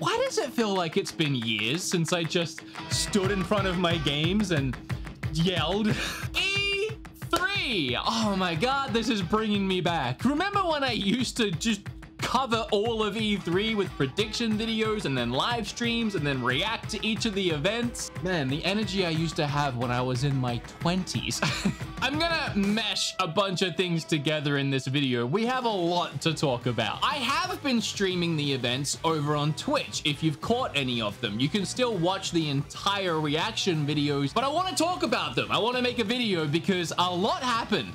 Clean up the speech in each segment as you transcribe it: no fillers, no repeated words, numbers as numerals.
Why does it feel like it's been years since I just stood in front of my games and yelled, E3! Oh my god, this is bringing me back. Remember when I used to just cover all of E3 with prediction videos and then live streams and then react to each of the events? Man, the energy I used to have when I was in my 20s. I'm gonna mesh a bunch of things together in this video. We have a lot to talk about. I have been streaming the events over on Twitch. If you've caught any of them, you can still watch the entire reaction videos, but I want to talk about them. I want to make a video because a lot happened.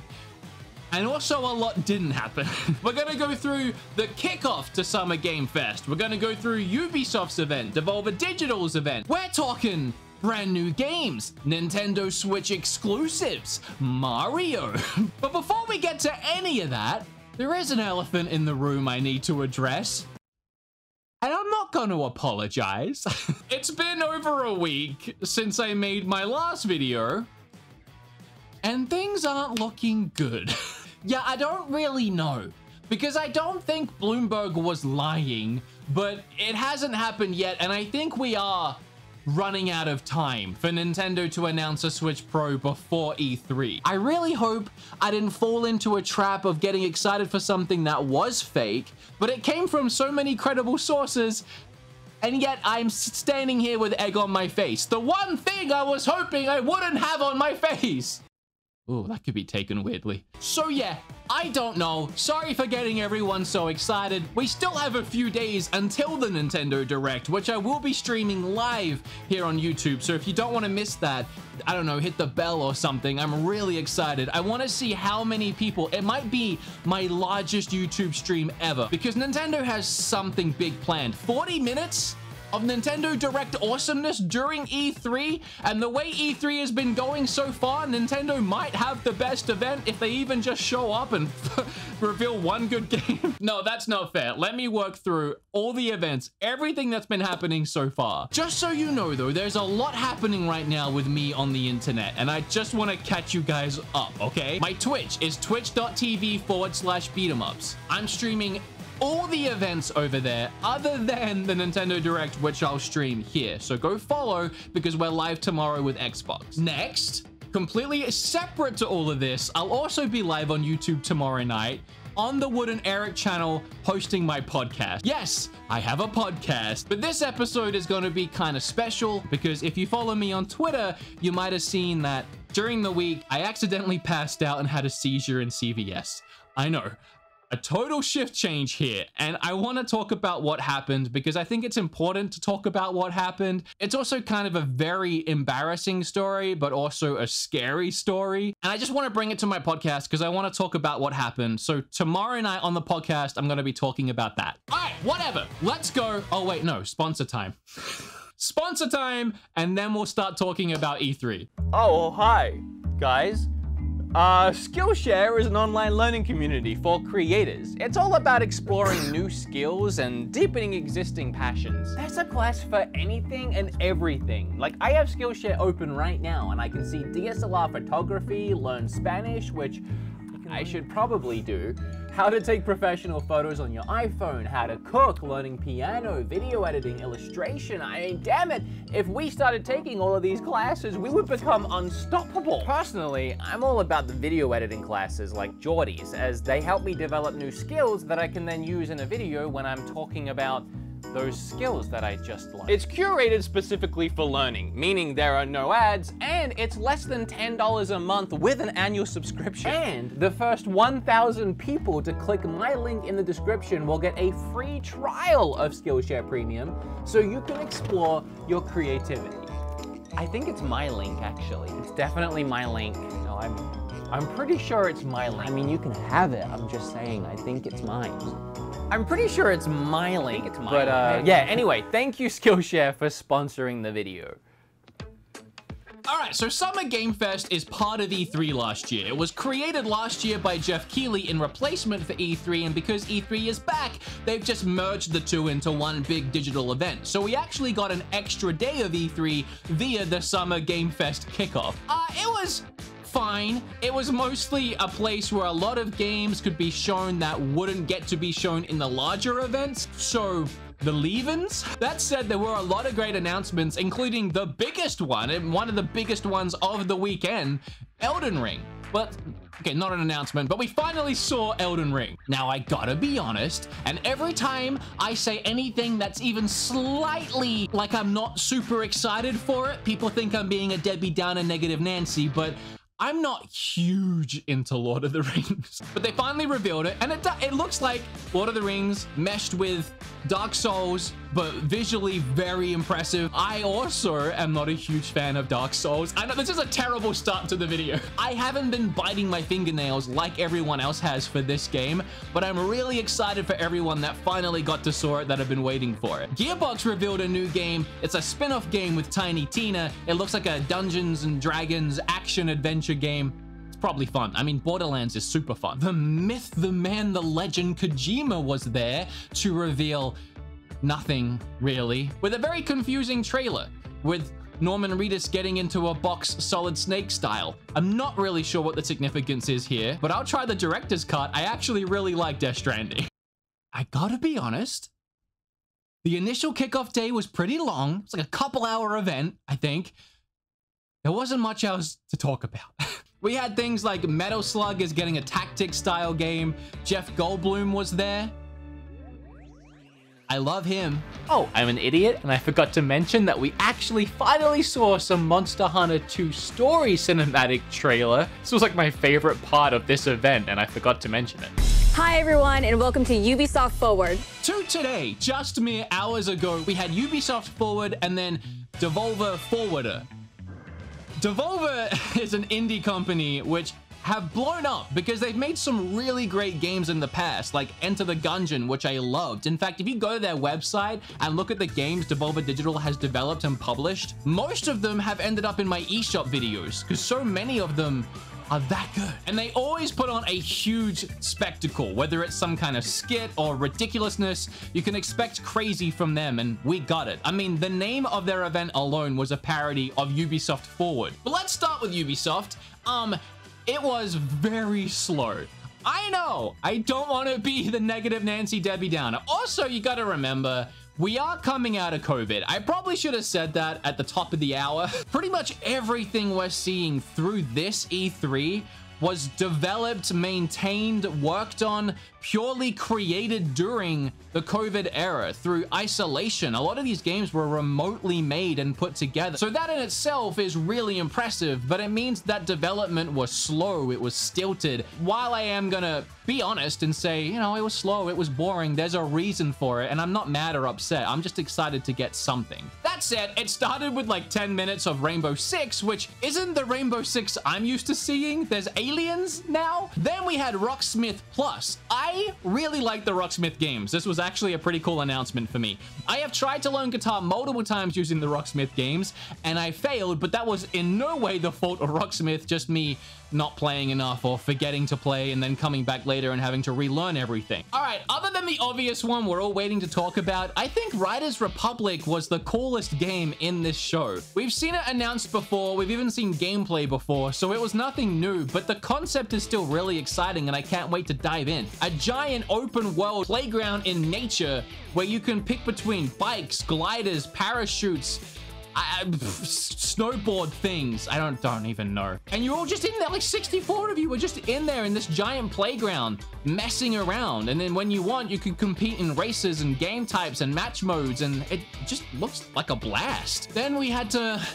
And also a lot didn't happen. We're gonna go through the kickoff to Summer Game Fest. We're gonna go through Ubisoft's event, Devolver Digital's event. We're talking brand new games, Nintendo Switch exclusives, Mario. But before we get to any of that, there is an elephant in the room I need to address. And I'm not going to apologize. It's been over a week since I made my last video, and things aren't looking good. Yeah, I don't really know, because I don't think Bloomberg was lying, but it hasn't happened yet, and I think we are running out of time for Nintendo to announce a Switch Pro before E3. I really hope I didn't fall into a trap of getting excited for something that was fake, but it came from so many credible sources, and yet I'm standing here with egg on my face. The one thing I was hoping I wouldn't have on my face! Ooh, that could be taken weirdly. So yeah, I don't know. Sorry for getting everyone so excited. We still have a few days until the Nintendo Direct, which I will be streaming live here on YouTube. So if you don't want to miss that, I don't know, hit the bell or something. I'm really excited. I want to see how many people. It might be my largest YouTube stream ever because Nintendo has something big planned. 40 minutes? Of Nintendo Direct awesomeness during E3, and the way E3 has been going so far, Nintendo might have the best event if they even just show up and reveal one good game. No, that's not fair. Let me work through all the events, everything that's been happening so far. Just so you know though, there's a lot happening right now with me on the internet, and I just want to catch you guys up, okay? My Twitch is twitch.tv/beatemups. I'm streaming all the events over there other than the Nintendo Direct, which I'll stream here. So go follow because we're live tomorrow with Xbox. Next, completely separate to all of this, I'll also be live on YouTube tomorrow night on the Wood and Eric channel hosting my podcast. Yes, I have a podcast, but this episode is going to be kind of special because if you follow me on Twitter, you might have seen that during the week, I accidentally passed out and had a seizure in CVS. I know. A total shift change here, and I want to talk about what happened because I think it's important to talk about what happened. It's also kind of a very embarrassing story, but also a scary story, and I just want to bring it to my podcast because I want to talk about what happened. So tomorrow night on the podcast, I'm going to be talking about that. All right, whatever. Let's go. Oh, wait, no. Sponsor time. Sponsor time, and then we'll start talking about E3. Oh, hi, guys. Skillshare is an online learning community for creators. It's all about exploring new skills and deepening existing passions. There's a class for anything and everything. Like, I have Skillshare open right now, and I can see DSLR photography, learn Spanish, which I should probably do, how to take professional photos on your iPhone, how to cook, learning piano, video editing, illustration. I mean, damn it, if we started taking all of these classes, we would become unstoppable. Personally, I'm all about the video editing classes like Geordie's, as they help me develop new skills that I can then use in a video when I'm talking about those skills that I just learned. It's curated specifically for learning, meaning there are no ads, and it's less than $10 a month with an annual subscription. And the first 1,000 people to click my link in the description will get a free trial of Skillshare Premium, so you can explore your creativity. I think it's my link, actually. It's definitely my link. No, I'm pretty sure it's my link. I mean, you can have it. I'm just saying, I think it's mine. I'm pretty sure it's my link, but yeah, anyway, thank you Skillshare for sponsoring the video. Alright, so Summer Game Fest is part of E3 last year. It was created last year by Geoff Keighley in replacement for E3, and because E3 is back, they've just merged the two into one big digital event. So we actually got an extra day of E3 via the Summer Game Fest kickoff. It was fine. It was mostly a place where a lot of games could be shown that wouldn't get to be shown in the larger events, so the leave-ins. That said, there were a lot of great announcements, including the biggest one, and one of the biggest ones of the weekend, Elden Ring. But, okay, not an announcement, but we finally saw Elden Ring. Now, I gotta be honest, and every time I say anything that's even slightly like I'm not super excited for it, people think I'm being a Debbie Downer, negative Nancy, but I'm not huge into Lord of the Rings. But they finally revealed it, and it looks like Lord of the Rings meshed with Dark Souls, but visually very impressive. I also am not a huge fan of Dark Souls. I know this is a terrible start to the video. I haven't been biting my fingernails like everyone else has for this game, but I'm really excited for everyone that finally got to saw it, that have been waiting for it. Gearbox revealed a new game. It's a spin-off game with Tiny Tina. It looks like a Dungeons and Dragons action adventure game. Probably fun. I mean, Borderlands is super fun. The myth, the man, the legend, Kojima was there to reveal nothing, really, with a very confusing trailer, with Norman Reedus getting into a box Solid Snake style. I'm not really sure what the significance is here, but I'll try the director's cut. I actually really like Death Stranding. I gotta be honest, the initial kickoff day was pretty long. It's like a couple-hour event, I think. There wasn't much else to talk about. We had things like Metal Slug is getting a tactics style game. Jeff Goldblum was there. I love him. Oh, I'm an idiot, and I forgot to mention that we actually finally saw some Monster Hunter 2 story cinematic trailer. This was like my favorite part of this event, and I forgot to mention it. Hi everyone, and welcome to Ubisoft Forward. So today, just mere hours ago, we had Ubisoft Forward and then Devolver Forwarder. Devolver is an indie company which have blown up because they've made some really great games in the past, like Enter the Gungeon, which I loved. In fact, if you go to their website and look at the games Devolver Digital has developed and published, most of them have ended up in my eShop videos because so many of them are that good. And they always put on a huge spectacle, whether it's some kind of skit or ridiculousness. You can expect crazy from them, and we got it. I mean, the name of their event alone was a parody of Ubisoft Forward. But let's start with Ubisoft. It was very slow. I know, I don't want to be the negative Nancy Debbie Downer. Also, you got to remember, we are coming out of COVID. I probably should have said that at the top of the hour. Pretty much everything we're seeing through this E3 was developed, maintained, worked on, purely created during the COVID era through isolation. A lot of these games were remotely made and put together. So that in itself is really impressive, but it means that development was slow. It was stilted. While I am gonna be honest and say, you know, it was slow, it was boring, there's a reason for it, and I'm not mad or upset. I'm just excited to get something. That said, it started with like 10 minutes of Rainbow Six, which isn't the Rainbow Six I'm used to seeing. There's aliens now. Then we had Rocksmith Plus. I really like the Rocksmith games. This was actually a pretty cool announcement for me. I have tried to learn guitar multiple times using the Rocksmith games, and I failed, but that was in no way the fault of Rocksmith, just me not playing enough or forgetting to play and then coming back later and having to relearn everything. All right, other than the obvious one we're all waiting to talk about, I think Riders Republic was the coolest game in this show. We've seen it announced before, we've even seen gameplay before, so it was nothing new, but the concept is still really exciting and I can't wait to dive in. A giant open world playground in nature where you can pick between bikes, gliders, parachutes, snowboard things. I don't even know. And you're all just in there, like 64 of you were just in there in this giant playground messing around. And then when you want, you can compete in races and game types and match modes. And it just looks like a blast. Then we had to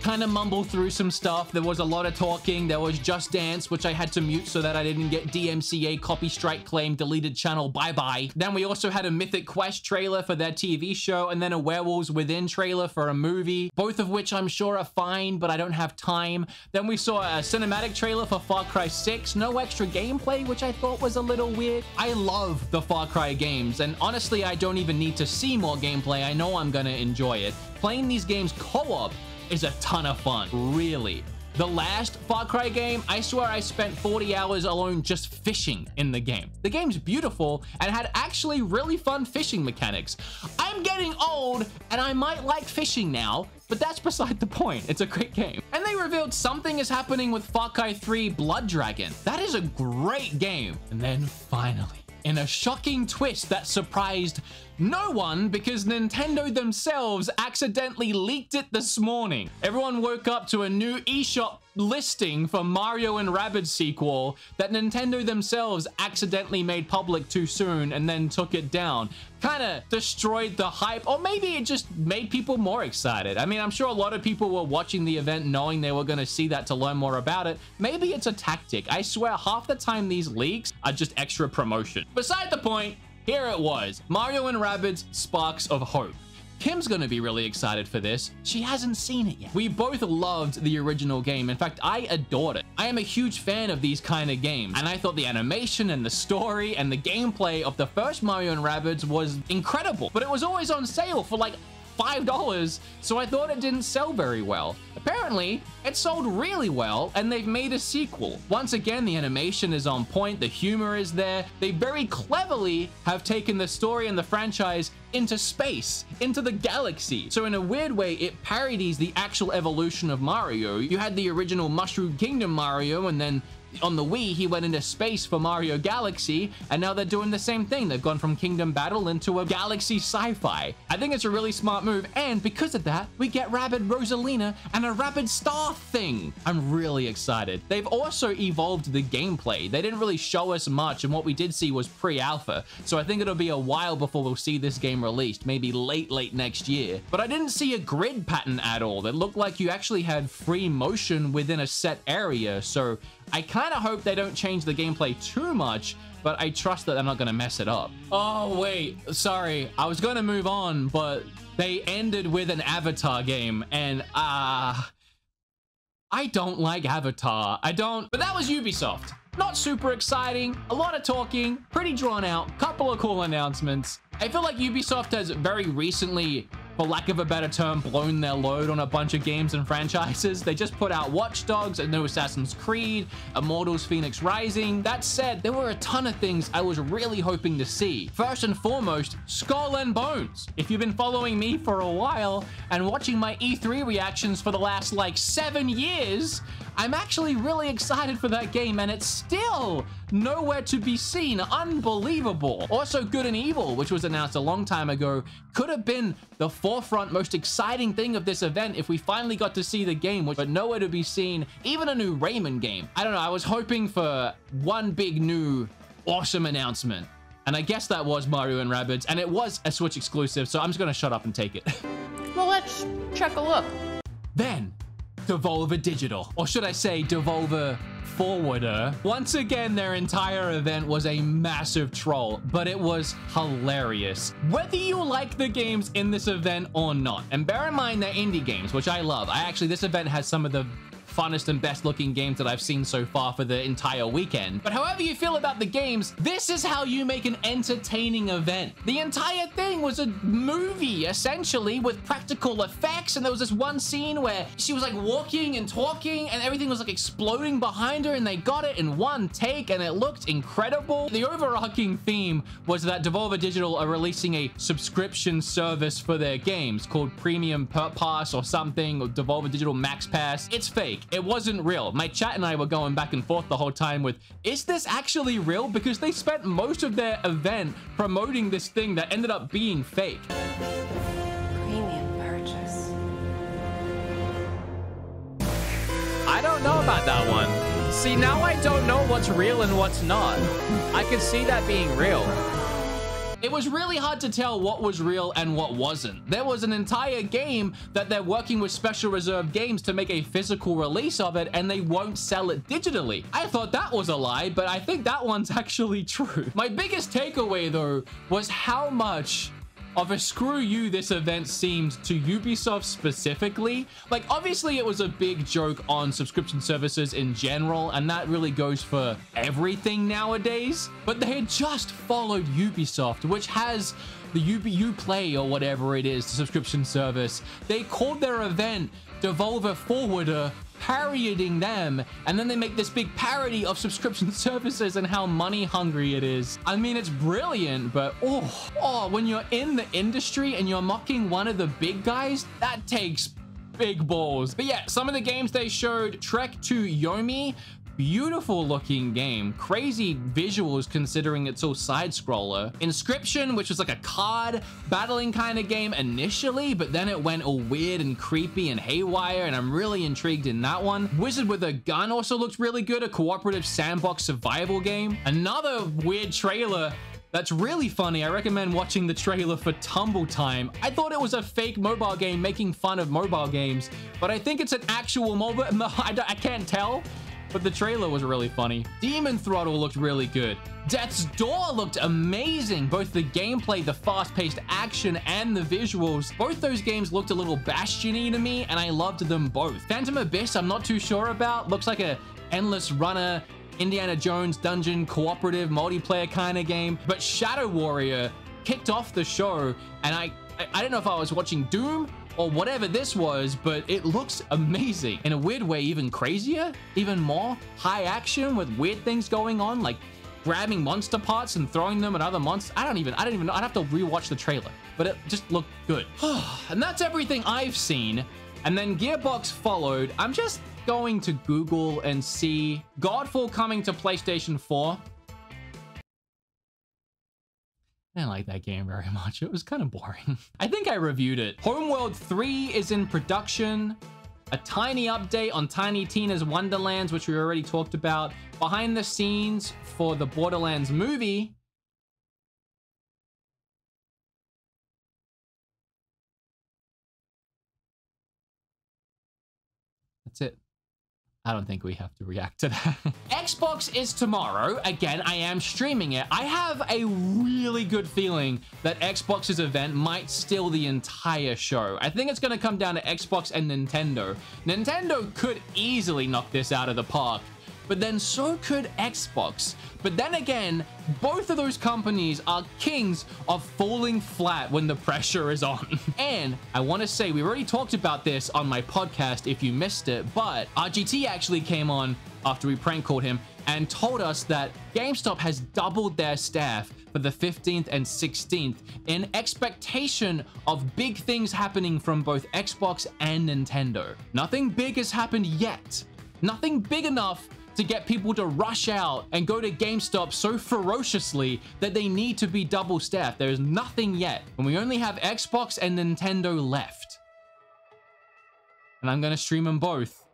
kind of mumble through some stuff. There was a lot of talking. There was Just Dance, which I had to mute so that I didn't get DMCA copy strike claim, deleted channel, bye-bye. Then we also had a Mythic Quest trailer for their TV show, and then a Werewolves Within trailer for a movie, both of which I'm sure are fine, but I don't have time. Then we saw a cinematic trailer for Far Cry 6, no extra gameplay, which I thought was a little weird. I love the Far Cry games, and honestly, I don't even need to see more gameplay. I know I'm gonna enjoy it. Playing these games co-op is a ton of fun, really. The last Far Cry game, I swear I spent 40 hours alone just fishing in the game. The game's beautiful and had actually really fun fishing mechanics. I'm getting old and I might like fishing now, But that's beside the point. It's a great game. And they revealed something is happening with Far Cry 3 Blood Dragon. That is a great game. And then finally, in a shocking twist that surprised no one because Nintendo themselves accidentally leaked it this morning. Everyone woke up to a new eShop listing for Mario and Rabbids sequel that Nintendo themselves accidentally made public too soon and then took it down. Kind of destroyed the hype, or maybe it just made people more excited. I mean, I'm sure a lot of people were watching the event knowing they were going to see that to learn more about it. Maybe it's a tactic. I swear half the time these leaks are just extra promotion. Beside the point, here it was. Mario and Rabbids Sparks of Hope. Kim's gonna be really excited for this. She hasn't seen it yet. We both loved the original game. In fact, I adored it. I am a huge fan of these kind of games, and I thought the animation and the story and the gameplay of the first Mario and Rabbids was incredible, but it was always on sale for like $5, so I thought it didn't sell very well. Apparently, it sold really well, and they've made a sequel. Once again, the animation is on point, the humor is there. They very cleverly have taken the story and the franchise into space, into the galaxy. So in a weird way, it parodies the actual evolution of Mario. You had the original Mushroom Kingdom Mario, and then on the Wii, he went into space for Mario Galaxy, and now they're doing the same thing. They've gone from Kingdom Battle into a Galaxy sci-fi. I think it's a really smart move, and because of that, we get Rabid Rosalina and a Rabid Star thing. I'm really excited. They've also evolved the gameplay. They didn't really show us much, and what we did see was pre-alpha, so I think it'll be a while before we'll see this game released, maybe late next year. But I didn't see a grid pattern at all. That looked like you actually had free motion within a set area, so I kind of hope they don't change the gameplay too much, but I trust that they're not going to mess it up. Oh, wait, sorry. I was going to move on, but they ended with an Avatar game, and I don't like Avatar. But that was Ubisoft. Not super exciting, a lot of talking, pretty drawn out, couple of cool announcements. I feel like Ubisoft has very recently, for lack of a better term, blown their load on a bunch of games and franchises. They just put out Watch Dogs, a new Assassin's Creed, Immortals Fenyx Rising. That said, there were a ton of things I was really hoping to see. First and foremost, Skull and Bones. If you've been following me for a while and watching my E3 reactions for the last like 7 years, I'm actually really excited for that game, and it's still nowhere to be seen. Unbelievable. Also, Good and Evil, which was announced a long time ago, could have been the forefront most exciting thing of this event if we finally got to see the game, but nowhere to be seen. Even a new Rayman game. I don't know, I was hoping for one big new awesome announcement, and I guess that was Mario and Rabbids, and it was a Switch exclusive, so I'm just gonna shut up and take it. Well, let's check a look. Then, Devolver Digital, or should I say Devolver Forwarder. Once again, their entire event was a massive troll, but it was hilarious. Whether you like the games in this event or not, and bear in mind they're indie games, which I love. This event has some of the funnest and best looking games that I've seen so far for the entire weekend. But however you feel about the games, this is how you make an entertaining event. The entire thing was a movie, essentially, with practical effects, and there was this one scene where she was like walking and talking and everything was like exploding behind her, and they got it in one take and it looked incredible. The overarching theme was that Devolver Digital are releasing a subscription service for their games called Premium Pass or something, or Devolver Digital Max Pass. It's fake. It wasn't real. My chat and I were going back and forth the whole time with, is this actually real? Because they spent most of their event promoting this thing that ended up being fake. Premium purchase. I don't know about that one. See, now I don't know what's real and what's not. I could see that being real. It was really hard to tell what was real and what wasn't. There was an entire game that they're working with Special Reserve Games to make a physical release of it, and they won't sell it digitally. I thought that was a lie, but I think that one's actually true. My biggest takeaway, though, was how much of a screw you this event seemed to Ubisoft specifically. Like, obviously it was a big joke on subscription services in general, and that really goes for everything nowadays, but they had just followed Ubisoft, which has the Uplay or whatever it is, the subscription service. They called their event Devolver Forwarder, parodying them, and then they make this big parody of subscription services and how money hungry it is. I mean, it's brilliant, but oh, when you're in the industry and you're mocking one of the big guys, that takes Big balls. But yeah, some of the games they showed, Trek to Yomi. Beautiful looking game, crazy visuals considering it's all side scroller. Inscription, which was like a card battling kind of game initially, but then it went all weird and creepy and haywire, and I'm really intrigued in that one. Wizard with a Gun also looked really good, a cooperative sandbox survival game. Another weird trailer that's really funny. I recommend watching the trailer for Tumble Time. I thought it was a fake mobile game making fun of mobile games, but I think it's an actual mobile. I can't tell, but the trailer was really funny. Demon Throttle looked really good. Death's Door looked amazing. Both the gameplay, the fast-paced action, and the visuals. Both those games looked a little Bastion-y to me, and I loved them both. Phantom Abyss, I'm not too sure about. Looks like a endless runner, Indiana Jones dungeon, cooperative, multiplayer kind of game. But Shadow Warrior kicked off the show, and I don't know if I was watching Doom or whatever this was, but it looks amazing. In a weird way, even crazier, even more high action with weird things going on, like grabbing monster parts and throwing them at other monsters. I don't even know. I'd have to rewatch the trailer, but it just looked good. And that's everything I've seen. And then Gearbox followed. I'm just going to Google and see Godfall coming to PlayStation 4. I didn't like that game very much. It was kind of boring. I think I reviewed it. Homeworld 3 is in production. A tiny update on Tiny Tina's Wonderlands, which we already talked about. Behind the scenes for the Borderlands movie. That's it. I don't think we have to react to that. Xbox is tomorrow. Again, I am streaming it. I have a really good feeling that Xbox's event might steal the entire show. I think it's going to come down to Xbox and Nintendo. Nintendo could easily knock this out of the park, but then so could Xbox. But then again, both of those companies are kings of falling flat when the pressure is on. And I want to say, we already talked about this on my podcast if you missed it, but RGT actually came on after we prank called him and told us that GameStop has doubled their staff for the 15th and 16th in expectation of big things happening from both Xbox and Nintendo. Nothing big has happened yet. Nothing big enough to get people to rush out and go to GameStop so ferociously that they need to be double staffed. There is nothing yet, and we only have Xbox and Nintendo left. And I'm gonna stream them both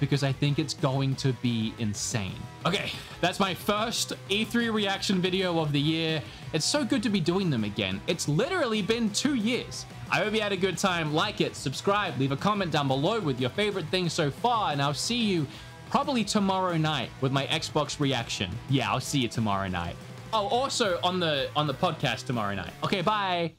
because I think it's going to be insane. Okay, that's my first E3 reaction video of the year. It's so good to be doing them again. It's literally been 2 years. I hope you had a good time. Like it, subscribe, leave a comment down below with your favorite thing so far, and I'll see you probably tomorrow night with my Xbox reaction. Yeah, I'll see you tomorrow night. Oh, also on the podcast tomorrow night. Okay, bye.